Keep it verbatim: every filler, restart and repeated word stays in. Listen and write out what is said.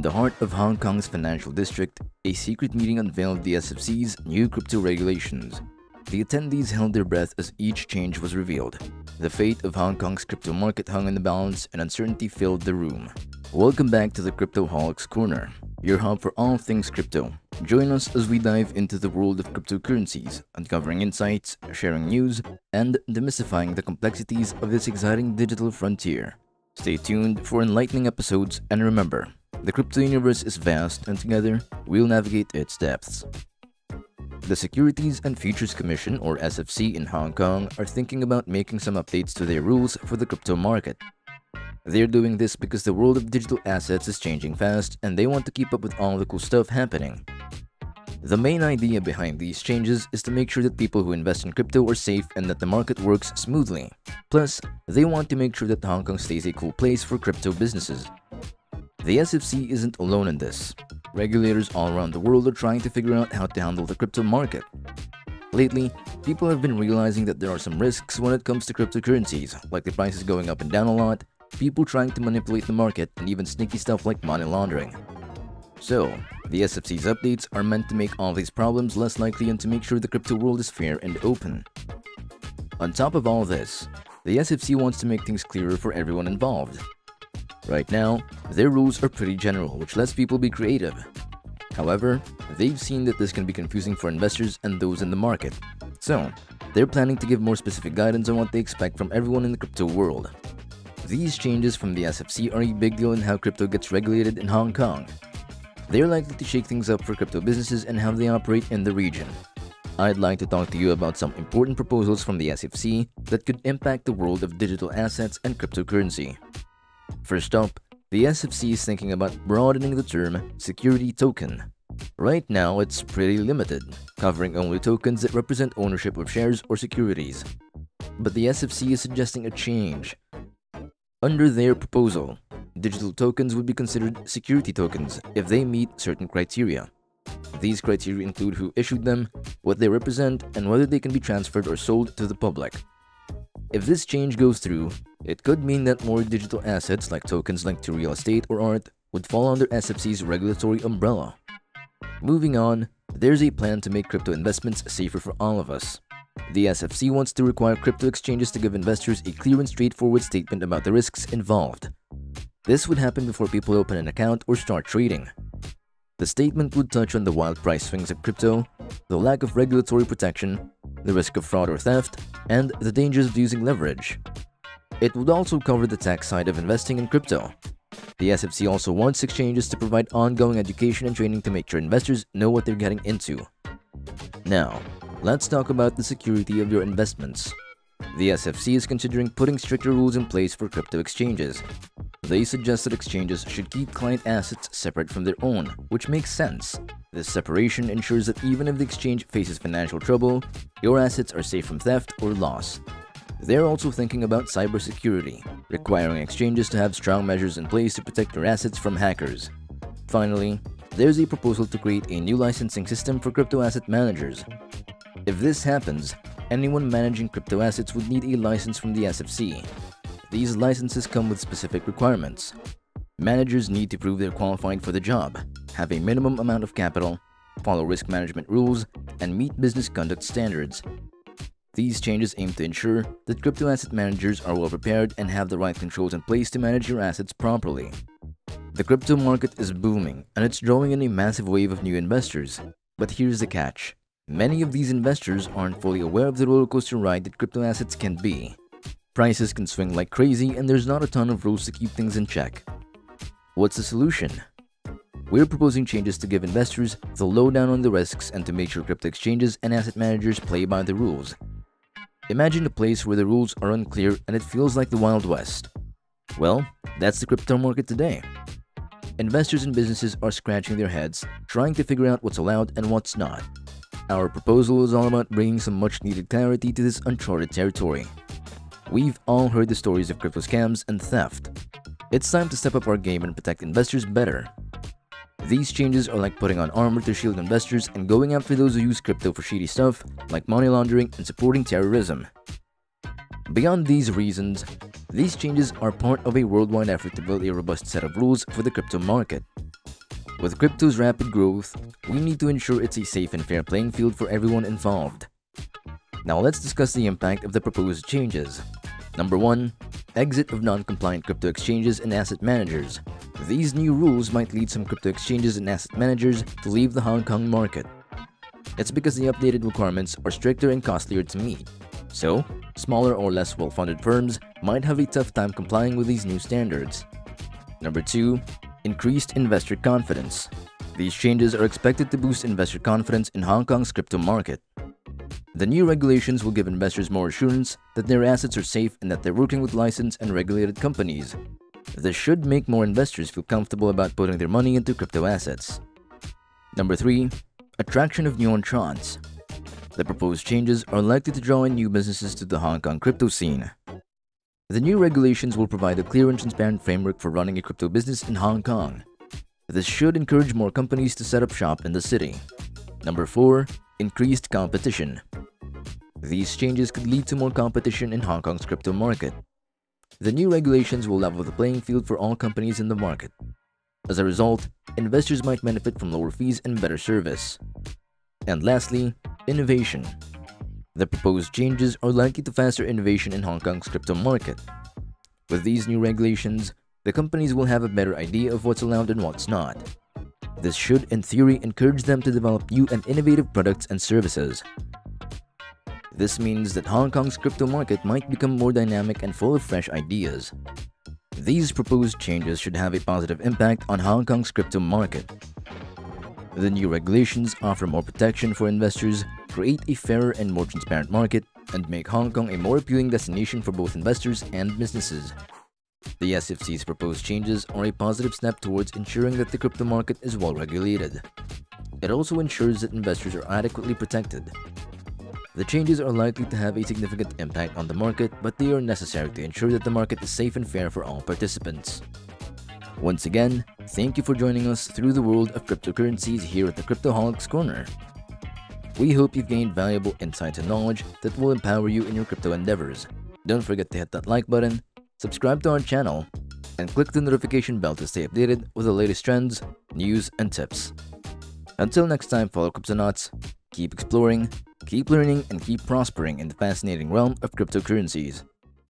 In the heart of Hong Kong's financial district, a secret meeting unveiled the S F C's new crypto regulations. The attendees held their breath as each change was revealed. The fate of Hong Kong's crypto market hung in the balance, and uncertainty filled the room. Welcome back to the Cryptoholics Corner, your hub for all things crypto. Join us as we dive into the world of cryptocurrencies, uncovering insights, sharing news, and demystifying the complexities of this exciting digital frontier. Stay tuned for enlightening episodes, and remember, the crypto universe is vast, and together, we'll navigate its depths. The Securities and Futures Commission, or S F C, in Hong Kong are thinking about making some updates to their rules for the crypto market. They're doing this because the world of digital assets is changing fast and they want to keep up with all the cool stuff happening. The main idea behind these changes is to make sure that people who invest in crypto are safe and that the market works smoothly. Plus, they want to make sure that Hong Kong stays a cool place for crypto businesses. The S F C isn't alone in this. Regulators all around the world are trying to figure out how to handle the crypto market. Lately, people have been realizing that there are some risks when it comes to cryptocurrencies, like the prices going up and down a lot, people trying to manipulate the market, and even sneaky stuff like money laundering. So, the S F C's updates are meant to make all these problems less likely and to make sure the crypto world is fair and open. On top of all this, the S F C wants to make things clearer for everyone involved. Right now, their rules are pretty general, which lets people be creative. However, they've seen that this can be confusing for investors and those in the market. So, they're planning to give more specific guidance on what they expect from everyone in the crypto world. These changes from the S F C are a big deal in how crypto gets regulated in Hong Kong. They're likely to shake things up for crypto businesses and how they operate in the region. I'd like to talk to you about some important proposals from the S F C that could impact the world of digital assets and cryptocurrency. First up, the S F C is thinking about broadening the term security token. Right now, it's pretty limited, covering only tokens that represent ownership of shares or securities. But the S F C is suggesting a change. Under their proposal, digital tokens would be considered security tokens if they meet certain criteria. These criteria include who issued them, what they represent, and whether they can be transferred or sold to the public. If this change goes through, it could mean that more digital assets like tokens linked to real estate or art would fall under S F C's regulatory umbrella. Moving on, there's a plan to make crypto investments safer for all of us. The S F C wants to require crypto exchanges to give investors a clear and straightforward statement about the risks involved. This would happen before people open an account or start trading. The statement would touch on the wild price swings of crypto, the lack of regulatory protection, the risk of fraud or theft, and the dangers of using leverage. It would also cover the tax side of investing in crypto. The S F C also wants exchanges to provide ongoing education and training to make sure investors know what they're getting into. Now, let's talk about the security of your investments. The S F C is considering putting stricter rules in place for crypto exchanges. They suggest that exchanges should keep client assets separate from their own, which makes sense. This separation ensures that even if the exchange faces financial trouble, your assets are safe from theft or loss. They're also thinking about cybersecurity, requiring exchanges to have strong measures in place to protect your assets from hackers. Finally, there's a proposal to create a new licensing system for crypto asset managers. If this happens, anyone managing crypto assets would need a license from the S F C. These licenses come with specific requirements. Managers need to prove they're qualified for the job, have a minimum amount of capital, follow risk management rules, and meet business conduct standards. These changes aim to ensure that crypto asset managers are well prepared and have the right controls in place to manage your assets properly. The crypto market is booming and it's drawing in a massive wave of new investors. But here's the catch. Many of these investors aren't fully aware of the rollercoaster ride that crypto assets can be. Prices can swing like crazy and there's not a ton of rules to keep things in check. What's the solution? We're proposing changes to give investors the lowdown on the risks and to make sure crypto exchanges and asset managers play by the rules. Imagine a place where the rules are unclear and it feels like the Wild West. Well, that's the crypto market today. Investors and businesses are scratching their heads, trying to figure out what's allowed and what's not. Our proposal is all about bringing some much-needed clarity to this uncharted territory. We've all heard the stories of crypto scams and theft. It's time to step up our game and protect investors better. These changes are like putting on armor to shield investors and going after those who use crypto for shady stuff like money laundering and supporting terrorism. Beyond these reasons, these changes are part of a worldwide effort to build a robust set of rules for the crypto market. With crypto's rapid growth, we need to ensure it's a safe and fair playing field for everyone involved. Now let's discuss the impact of the proposed changes. Number one. Exit of non-compliant crypto exchanges and asset managers. These new rules might lead some crypto exchanges and asset managers to leave the Hong Kong market. It's because the updated requirements are stricter and costlier to meet. So, smaller or less well-funded firms might have a tough time complying with these new standards. Number two. Increased investor confidence. These changes are expected to boost investor confidence in Hong Kong's crypto market. The new regulations will give investors more assurance that their assets are safe and that they're working with licensed and regulated companies. This should make more investors feel comfortable about putting their money into crypto assets. Number three. Attraction of new entrants. The proposed changes are likely to draw in new businesses to the Hong Kong crypto scene. The new regulations will provide a clear and transparent framework for running a crypto business in Hong Kong. This should encourage more companies to set up shop in the city. Number four. Increased competition. These changes could lead to more competition in Hong Kong's crypto market. The new regulations will level the playing field for all companies in the market. As a result, investors might benefit from lower fees and better service. And lastly, innovation. The proposed changes are likely to foster innovation in Hong Kong's crypto market. With these new regulations, the companies will have a better idea of what's allowed and what's not. This should, in theory, encourage them to develop new and innovative products and services. This means that Hong Kong's crypto market might become more dynamic and full of fresh ideas. These proposed changes should have a positive impact on Hong Kong's crypto market. The new regulations offer more protection for investors, create a fairer and more transparent market, and make Hong Kong a more appealing destination for both investors and businesses. The S F C's proposed changes are a positive step towards ensuring that the crypto market is well regulated. It also ensures that investors are adequately protected. The changes are likely to have a significant impact on the market, but they are necessary to ensure that the market is safe and fair for all participants. Once again, thank you for joining us through the world of cryptocurrencies here at the Cryptoholics Corner. We hope you've gained valuable insights and knowledge that will empower you in your crypto endeavors. Don't forget to hit that like button, subscribe to our channel, and click the notification bell to stay updated with the latest trends, news, and tips. Until next time, follow Cryptonauts, keep exploring, keep learning, and keep prospering in the fascinating realm of cryptocurrencies.